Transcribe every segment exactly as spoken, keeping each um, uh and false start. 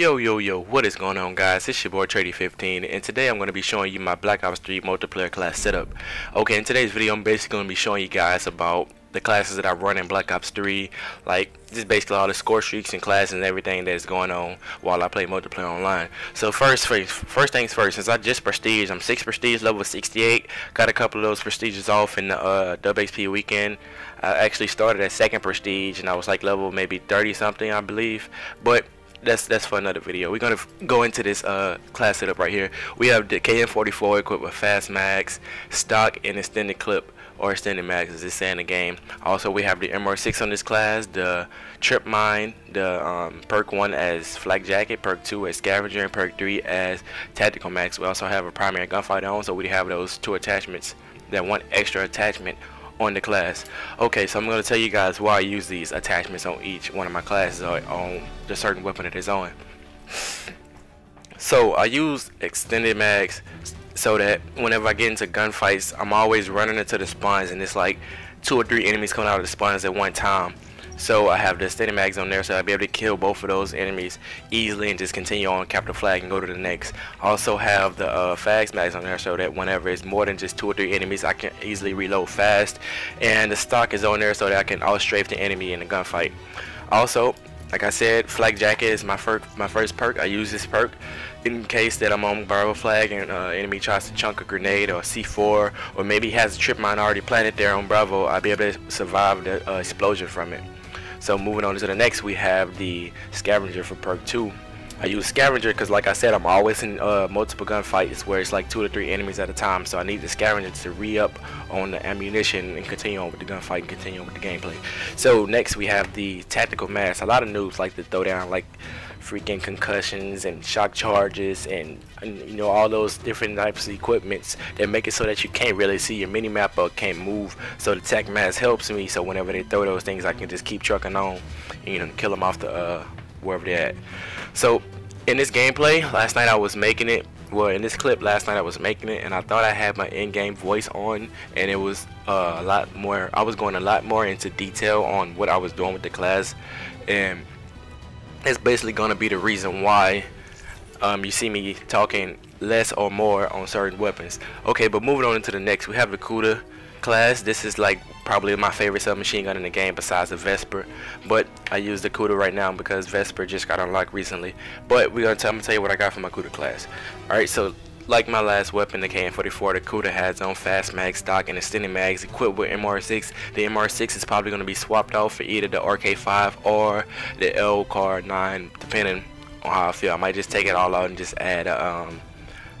Yo, yo, yo, what is going on, guys? It's your boy Trady fifteen, and today I'm going to be showing you my Black Ops three multiplayer class setup. Okay, in today's video, I'm basically going to be showing you guys about the classes that I run in Black Ops three, like just basically all the score streaks and classes and everything that's going on while I play multiplayer online. So first, first, first things first, since I just prestige, I'm six prestige, level sixty-eight. Got a couple of those prestiges off in the uh, W X P weekend. I actually started at second prestige, and I was like level maybe thirty something, I believe, but that's that's for another video. We're gonna go into this uh class setup right here. We have the K M forty-four equipped with fast mags, stock, and extended clip, or extended mags as it's saying in the game. Also, we have the M R six on this class, the trip mine, the um, perk one as flak jacket, perk two as scavenger, and perk three as tactical mags. We also have a primary gunfighter on, so we have those two attachments, that one extra attachment on the class. Okay, so I'm going to tell you guys why I use these attachments on each one of my classes or on the certain weapon that it's on. So I use extended mags so that whenever I get into gunfights, I'm always running into the spawns, and it's like two or three enemies coming out of the spawns at one time. So I have the extended mags on there, so I'll be able to kill both of those enemies easily and just continue on, capture flag, and go to the next. I also have the uh, fast mags on there, so that whenever it's more than just two or three enemies, I can easily reload fast. And the stock is on there so that I can outstrafe the enemy in the gunfight. Also, like I said, flak jacket is my first my first perk. I use this perk in case that I'm on barrel flag and uh, enemy tries to chunk a grenade or C four, or maybe has a trip mine already planted there on Bravo. I'll be able to survive the uh, explosion from it. So moving on to the next, we have the scavenger for perk two. I use scavenger because, like I said, I'm always in uh, multiple gunfights where it's like two to three enemies at a time. So I need the scavenger to re-up on the ammunition and continue on with the gunfight and continue on with the gameplay. So next we have the tactical mags. A lot of noobs like to throw down like freaking concussions and shock charges and, and you know, all those different types of equipments that make it so that you can't really see your mini map or can't move. So the tac mask helps me, so whenever they throw those things, I can just keep trucking on and, you know, kill them off the uh wherever they're at. So in this gameplay last night, I was making it well in this clip last night I was making it and I thought I had my in-game voice on, and it was uh, a lot more I was going a lot more into detail on what I was doing with the class, and it's basically going to be the reason why um, you see me talking less or more on certain weapons. Okay, but moving on into the next, we have the Kuda class. This is like probably my favorite submachine gun in the game besides the Vesper, but I use the Kuda right now because Vesper just got unlocked recently. But we're gonna tell, I'm gonna tell you what I got from my Kuda class. Alright, so like my last weapon, the K M forty-four, the Kuda has on fast mag, stock, and extended mags equipped with M R six. The M R six is probably going to be swapped out for either the R K five or the L car nine, depending on how I feel. I might just take it all out and just add a, um,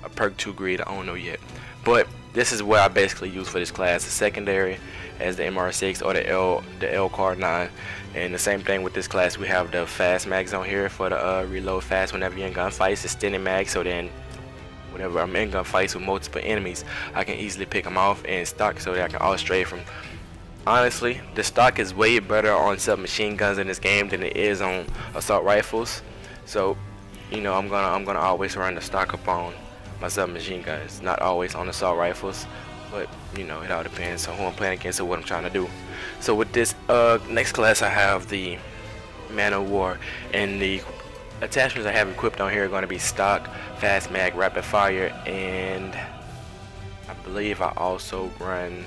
a perk two grid, I don't know yet. But this is what I basically use for this class, the secondary as the M R six or the L the L car nine. And the same thing with this class, we have the fast mags on here for the uh, reload fast whenever you're in gunfights, extended mags, so then whenever I'm in gunfights with multiple enemies, I can easily pick them off, and stock so that I can outstrafe from. Honestly, the stock is way better on submachine guns in this game than it is on assault rifles. So, you know, I'm gonna I'm gonna always run the stock up on my submachine guns, not always on assault rifles, but you know, it all depends on who I'm playing against and what I'm trying to do. So with this uh, next class, I have the Man of War, and the attachments I have equipped on here are going to be stock, fast mag, rapid fire, and I believe I also run,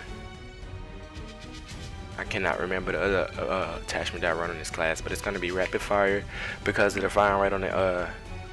I cannot remember the other uh, attachment that I run on this class, but it's going to be rapid fire because of the firing rate on the uh,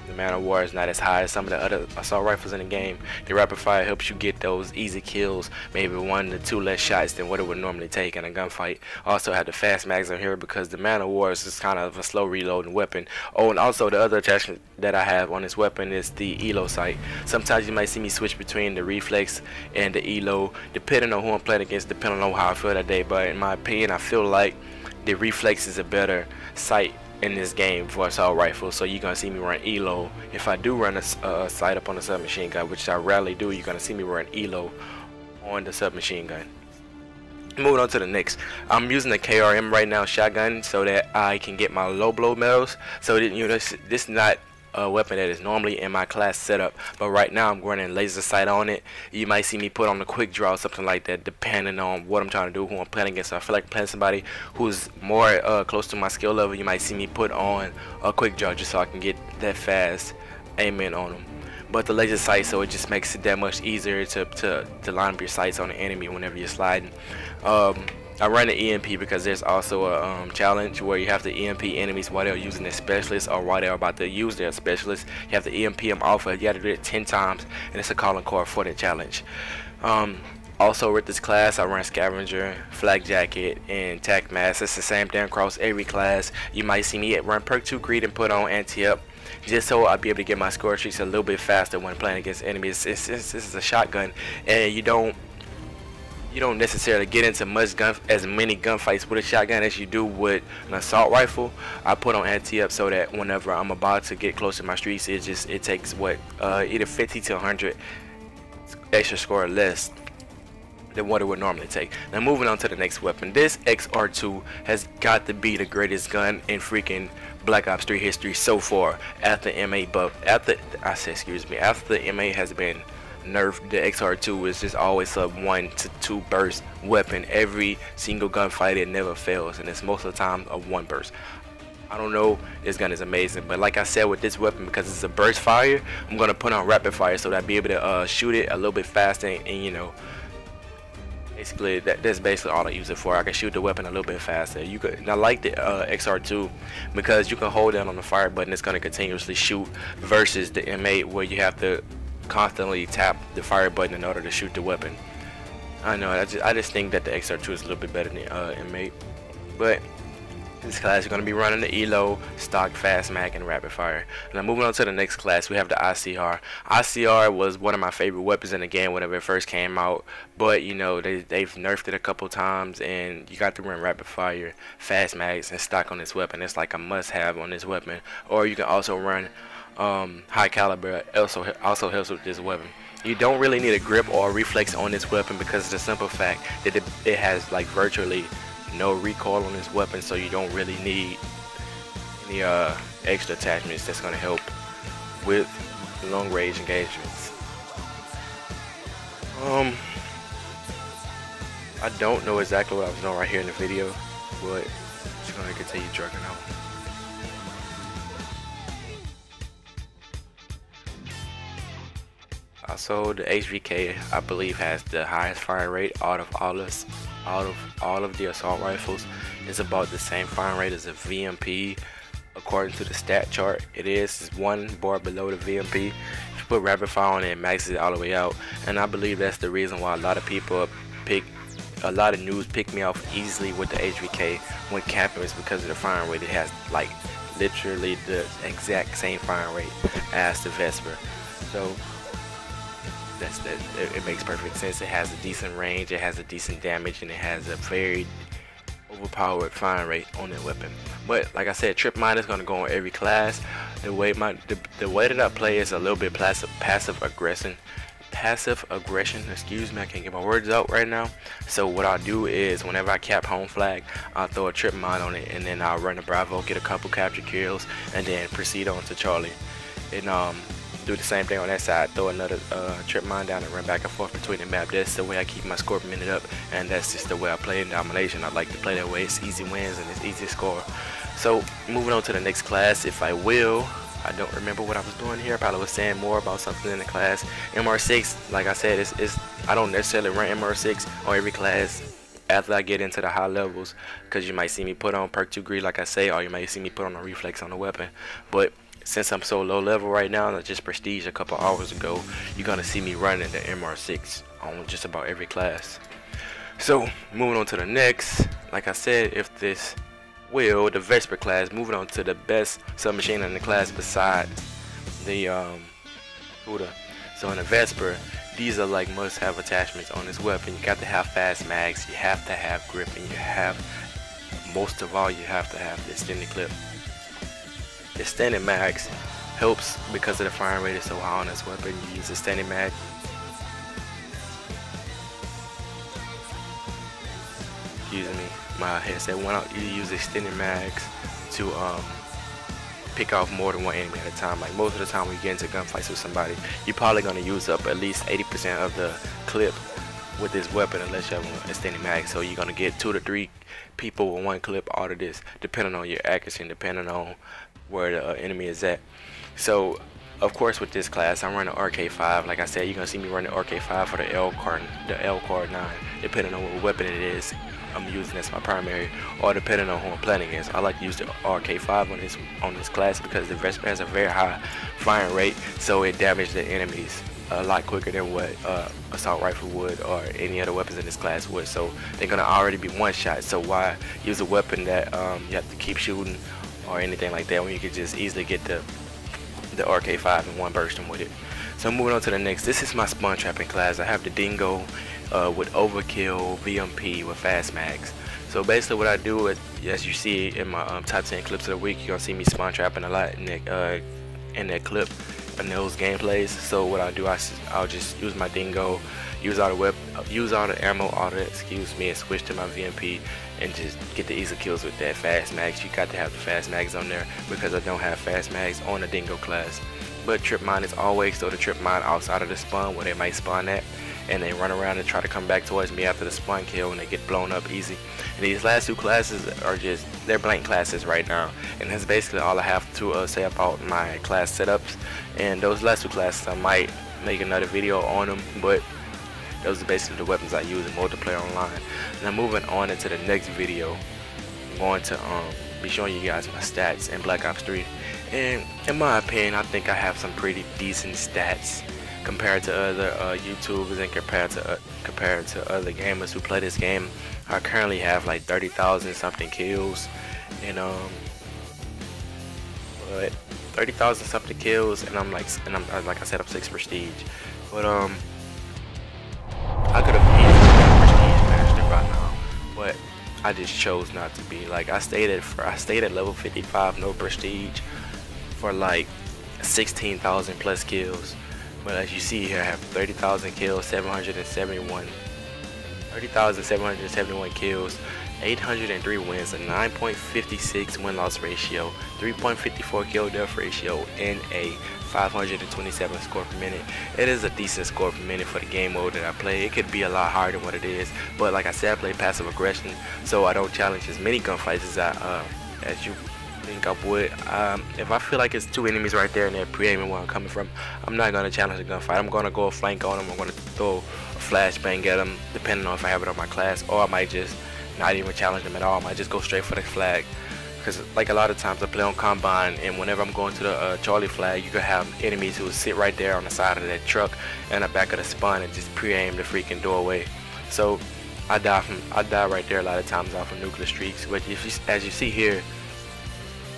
the Man of War is not as high as some of the other assault rifles in the game. The rapid fire helps you get those easy kills, maybe one to two less shots than what it would normally take in a gunfight. Also have the fast mags on here because the Man of War is just kind of a slow reloading weapon. Oh, and also the other attachment that I have on this weapon is the Elo Sight. Sometimes you might see me switch between the Reflex and the Elo, depending on who I'm playing against, depending on how I feel that day. But in my opinion, I feel like the Reflex is a better sight in this game for assault rifles, so you're gonna see me run Elo. If I do run a uh, sight up on a submachine gun, which I rarely do, you're gonna see me run Elo on the submachine gun. Moving on to the next, I'm using the K R M right now shotgun so that I can get my low blow medals. So that, you know, this, this not a weapon that is normally in my class setup, but right now I'm running laser sight on it. You might see me put on a quick draw or something like that, depending on what I'm trying to do, who I'm playing against. So I feel like playing somebody who's more uh, close to my skill level, you might see me put on a quick draw just so I can get that fast aiming on them. But the laser sight, so it just makes it that much easier to, to, to line up your sights on the enemy whenever you're sliding. um, I run the E M P because there's also a um, challenge where you have to E M P enemies while they're using their specialist or while they're about to use their specialist. You have to E M P them off. You have to do it ten times, and it's a calling card for the challenge. Um, also with this class, I run Scavenger, Flag Jacket, and Tac Mask. It's the same thing across every class. You might see me run Perk two Greed and put on Anti-Up, just so I'll be able to get my score sheets a little bit faster when playing against enemies. This is a shotgun, and you don't You don't necessarily get into much gun, as many gunfights with a shotgun as you do with an assault rifle. I put on anti-up so that whenever I'm about to get close to my streets, it just it takes what uh, either fifty to one hundred extra score or less than what it would normally take. Now moving on to the next weapon, this X R two has got to be the greatest gun in freaking Black Ops three history so far. After M eight buff, after I said excuse me, after the M eight has been nerf, the X R two is just always a one to two burst weapon. Every single gunfight, it never fails, and it's most of the time a one burst. I don't know, this gun is amazing, but like I said, with this weapon, because it's a burst fire, I'm gonna put on rapid fire so that I'll be able to uh, shoot it a little bit faster, and, and you know, basically that, that's basically all I use it for. I can shoot the weapon a little bit faster. You could, and I like the uh, X R two because you can hold down on the fire button, it's gonna continuously shoot, versus the M eight where you have to constantly tap the fire button in order to shoot the weapon. I know, I just, I just think that the X R two is a little bit better than uh, M eight. But this class is going to be running the Elo, Stock, Fast Mag, and Rapid Fire. Now moving on to the next class, we have the I C R. I C R was one of my favorite weapons in the game whenever it first came out, but you know, they, they've nerfed it a couple times, and you got to run Rapid Fire, Fast Mags, and Stock on this weapon. It's like a must-have on this weapon. Or you can also run um high caliber, also also helps with this weapon. You don't really need a grip or a reflex on this weapon because of the simple fact that it, it has like virtually no recoil on this weapon, so you don't really need any uh extra attachments that's going to help with long range engagements. um I don't know exactly what I was doing right here in the video, but I'm just going to continue jerking out. Also, the H V K, I believe, has the highest firing rate out of all of out of all of the assault rifles. It's about the same firing rate as a V M P, according to the stat chart. It is one bar below the V M P. If you put rapid fire on it, it maxes it all the way out, and I believe that's the reason why a lot of people pick, a lot of news pick me off easily with the H V K when camping, is because of the firing rate. It has like literally the exact same firing rate as the Vesper. So That's, that it makes perfect sense. It has a decent range, it has a decent damage, and it has a very overpowered firing rate on that weapon. But like I said, trip mine is going to go on every class. The way my the, the way that I play is a little bit passive passive aggression passive aggression excuse me, I can't get my words out right now. So what I'll do is whenever I cap home flag, I'll throw a trip mine on it, and then I'll run a Bravo, get a couple capture kills, and then proceed on to Charlie, and um do the same thing on that side, throw another uh, trip mine down and run back and forth between the map. That's the way I keep my score minute up, and that's just the way I play in domination. I like to play that way. It's easy wins and it's easy score. So moving on to the next class, if I will. I don't remember what I was doing here. I probably was saying more about something in the class. M R six, like I said, it's, it's I don't necessarily run M R six on every class after I get into the high levels, because you might see me put on Perk two Greed, like I say, or you might see me put on a reflex on the weapon. But since I'm so low level right now, and I just prestige a couple hours ago, you're gonna see me running the M R six on just about every class. So moving on to the next, like I said, if this will, the Vesper class, moving on to the best submachine in the class besides the um, Kuda. So in the Vesper, these are like must-have attachments on this weapon. You got to have fast mags, you have to have grip, and you have, most of all, you have to have the extended clip. The standing mags helps because of the firing rate is so high on this weapon. You use the standing mag. Excuse me, my headset went out. You use the standing mags to um, pick off more than one enemy at a time. Like most of the time when you get into gunfights with somebody, you're probably going to use up at least eighty percent of the clip with this weapon unless you have a standing mag. So you're going to get two to three people with one clip out of this, depending on your accuracy and depending on where the uh, enemy is at. So of course with this class I'm running R K five. Like I said, you're going to see me running R K five for the L car nine, depending on what weapon it is I'm using as my primary, or depending on who I'm playing against. I like to use the R K five on this on this class because the Vesper has a very high firing rate, so it damages the enemies a lot quicker than what uh, assault rifle would or any other weapons in this class would. So they're gonna already be one shot. So why use a weapon that um, you have to keep shooting or anything like that when you could just easily get the the R K five in one burst with it. So moving on to the next, this is my spawn trapping class. I have the Dingo uh, with overkill, V M P with fast mags. So basically what I do is, as you see in my um, top ten clips of the week, you're gonna see me spawn trapping a lot in that, uh, in that clip, in those gameplays. So what I do, I, I'll just use my Dingo, use all the web, use all the ammo, all the excuse me, and switch to my V M P and just get the easy kills with that fast mags. You got to have the fast mags on there because I don't have fast mags on the Dingo class. But trip mine is always, so the trip mine outside of the spawn where they might spawn at, and they run around and try to come back towards me after the spawn kill and they get blown up easy. And these last two classes are just, they're blank classes right now, and that's basically all I have to uh, say about my class setups. And those last two classes I might make another video on them, but those are basically the weapons I use in multiplayer online. Now moving on into the next video, I'm going to um, be showing you guys my stats in Black Ops three. And in my opinion, I think I have some pretty decent stats compared to other uh, YouTubers and compared to uh, compared to other gamers who play this game. I currently have like thirty thousand something kills, and um, but thirty thousand something kills, and I'm like, and I'm like I said, I'm six prestige, but um, I could have easily been prestige master by now, but I just chose not to be. Like I stayed at for I stayed at level fifty-five, no prestige, for like sixteen thousand plus kills. But as you see here, I have thirty thousand kills, seven hundred seventy-one, thirty thousand seven hundred seventy-one kills, eight hundred three wins, a nine point five six win-loss ratio, three point five four kill-death ratio, and a five hundred twenty-seven score per minute. It is a decent score per minute for the game mode that I play. It could be a lot higher than what it is, but like I said, I play passive aggression, so I don't challenge as many gunfights as I uh, as you. think I would. Um, if I feel like it's two enemies right there and they're pre-aiming where I'm coming from, I'm not going to challenge the gunfight. I'm going to go flank on them. I'm going to throw a flashbang at them, depending on if I have it on my class, or I might just not even challenge them at all. I might just go straight for the flag, because like a lot of times I play on Combine, and whenever I'm going to the uh, Charlie flag, you could have enemies who sit right there on the side of that truck and the back of the spawn and just pre-aim the freaking doorway. So I die from I die right there a lot of times off of nuclear streaks. But if you, as you see here,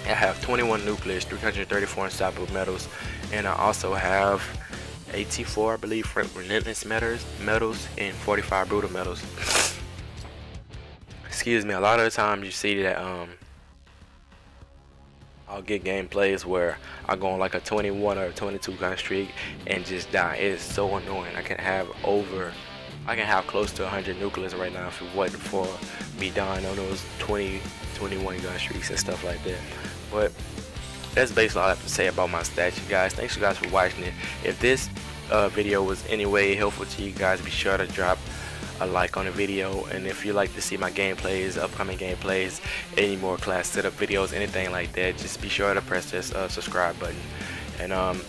I have twenty-one nuclears, three hundred thirty-four unstoppable medals, and I also have eighty-four, I believe, relentless medals, medals, and forty-five brutal medals. Excuse me. A lot of the times you see that um, I'll get gameplays where I go on like a twenty-one or a twenty-two gun streak and just die. It is so annoying. I can have over, I can have close to one hundred nuclears right now if it wasn't for me dying on those twenty, twenty-one gun streaks and stuff like that. But that's basically all I have to say about my stats, you guys. Thanks you guys for watching it. If this uh, video was any way helpful to you guys, be sure to drop a like on the video. And if you like to see my gameplays, upcoming gameplays, any more class setup videos, anything like that, just be sure to press this uh, subscribe button. And um,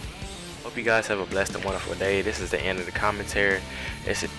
hope you guys have a blessed and wonderful day. This is the end of the commentary. It's a